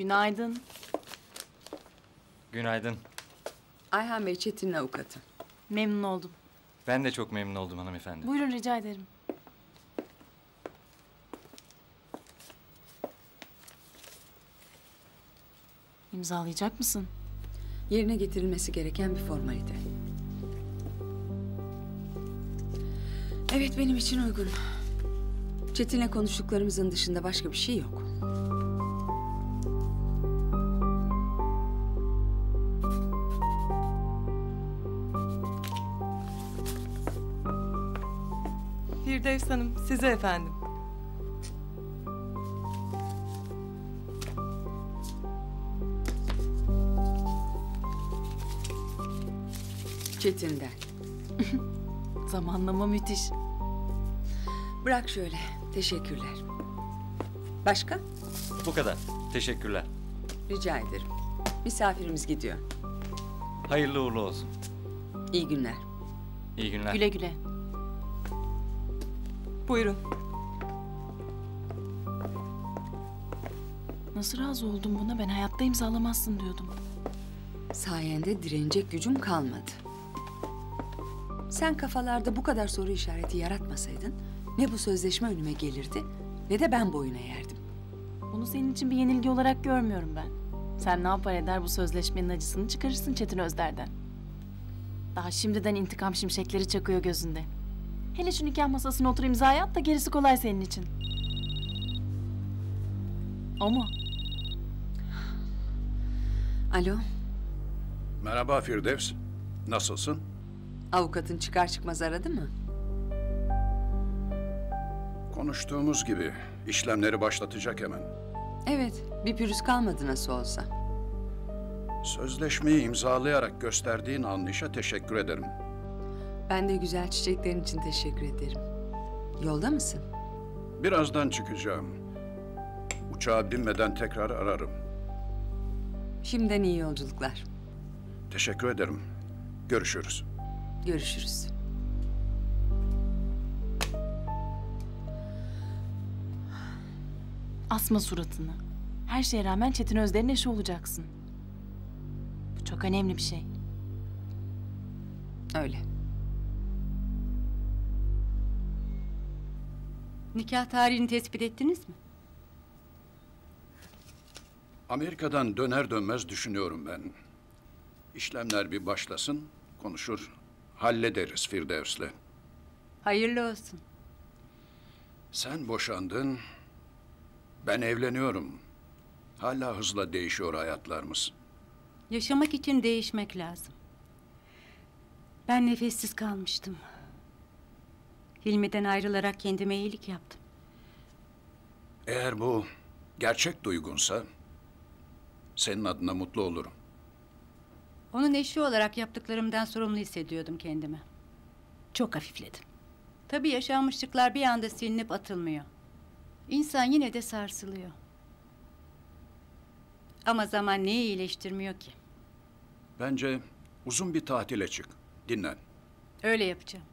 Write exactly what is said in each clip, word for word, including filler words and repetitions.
Günaydın. Günaydın. Ayhan Bey, Çetin'in avukatı. Memnun oldum. Ben de çok memnun oldum hanımefendi. Buyurun, rica ederim. İmzalayacak mısın? Yerine getirilmesi gereken bir formalite. Evet, benim için uygun. Çetin'le konuştuklarımızın dışında başka bir şey yok. Firdevs Hanım, size efendim. Çetin'den. Zamanlama müthiş. Bırak şöyle, teşekkürler. Başka? Bu kadar, teşekkürler. Rica ederim. Misafirimiz gidiyor. Hayırlı uğurlu olsun. İyi günler. İyi günler. Güle güle. Buyurun. Nasıl razı oldum buna? Ben hayatta imzalamazsın diyordum. Sayende direnecek gücüm kalmadı. Sen kafalarda bu kadar soru işareti yaratmasaydın, ne bu sözleşme önüme gelirdi, ne de ben boyuna eğerdim. Bunu senin için bir yenilgi olarak görmüyorum ben. Sen ne yapar eder bu sözleşmenin acısını çıkarırsın Çetin Özder'den. Daha şimdiden intikam şimşekleri çakıyor gözünde. Hele şu nikah masasına otur imzaya at da gerisi kolay senin için. O mu? Alo. Merhaba Firdevs. Nasılsın? Avukatın çıkar çıkmaz aradı mı? Konuştuğumuz gibi işlemleri başlatacak hemen. Evet, bir pürüz kalmadı nasıl olsa. Sözleşmeyi imzalayarak gösterdiğin anlayışa teşekkür ederim. Ben de güzel çiçeklerin için teşekkür ederim. Yolda mısın? Birazdan çıkacağım. Uçağa binmeden tekrar ararım. Şimdiden iyi yolculuklar. Teşekkür ederim. Görüşürüz. Görüşürüz. Asma suratını. Her şeye rağmen Çetin Özder'in eşi olacaksın. Bu çok önemli bir şey. Öyle. Nikah tarihini tespit ettiniz mi? Amerika'dan döner dönmez düşünüyorum ben. İşlemler bir başlasın, konuşur, hallederiz Firdevs'le. Hayırlı olsun. Sen boşandın, ben evleniyorum. Hala hızla değişiyor hayatlarımız. Yaşamak için değişmek lazım. Ben nefessiz kalmıştım. Hilmi'den ayrılarak kendime iyilik yaptım. Eğer bu gerçek duygunsa, senin adına mutlu olurum. Onun eşi olarak yaptıklarımdan sorumlu hissediyordum kendimi. Çok hafifledim. Tabii yaşanmışlıklar bir anda silinip atılmıyor. İnsan yine de sarsılıyor. Ama zaman neyi iyileştirmiyor ki? Bence uzun bir tatile çık, dinlen. Öyle yapacağım.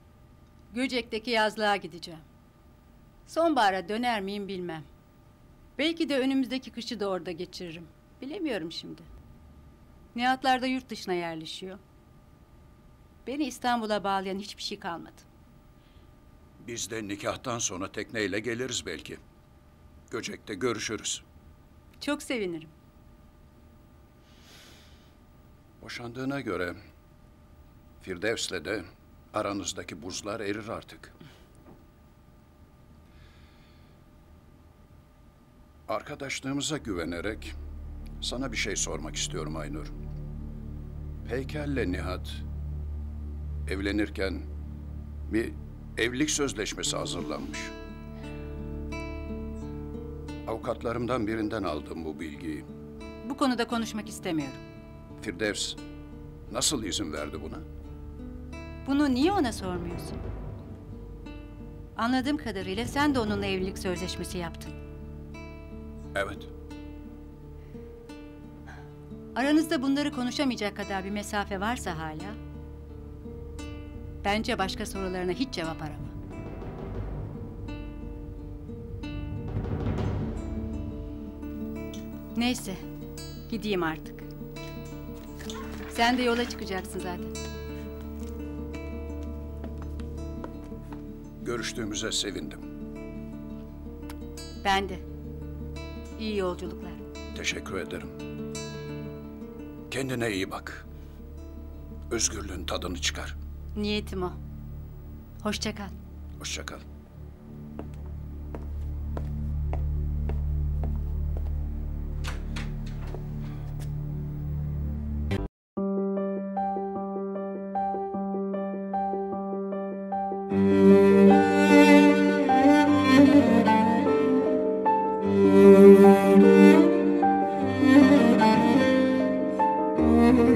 Göcek'teki yazlığa gideceğim. Sonbahara döner miyim bilmem. Belki de önümüzdeki kışı da orada geçiririm. Bilemiyorum şimdi. Nihatlar da yurt dışına yerleşiyor. Beni İstanbul'a bağlayan hiçbir şey kalmadı. Biz de nikahtan sonra tekneyle geliriz belki. Göcek'te görüşürüz. Çok sevinirim. Boşandığına göre Firdevs'le de aranızdaki buzlar erir artık. Arkadaşlığımıza güvenerek sana bir şey sormak istiyorum Aynur. Peyker'le Nihat evlenirken bir evlilik sözleşmesi hazırlanmış. Avukatlarımdan birinden aldım bu bilgiyi. Bu konuda konuşmak istemiyorum. Firdevs nasıl izin verdi buna? Bunu niye ona sormuyorsun? Anladığım kadarıyla sen de onunla evlilik sözleşmesi yaptın. Evet. Aranızda bunları konuşamayacak kadar bir mesafe varsa hala, bence başka sorularına hiç cevap arama. Neyse, Gideyim artık. Sen de yola çıkacaksın zaten. Görüştüğümüze sevindim. Ben de. İyi yolculuklar. Teşekkür ederim. Kendine iyi bak. Özgürlüğün tadını çıkar. Niyetim o. Hoşça kal. Hoşça kal.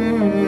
Mm-hmm.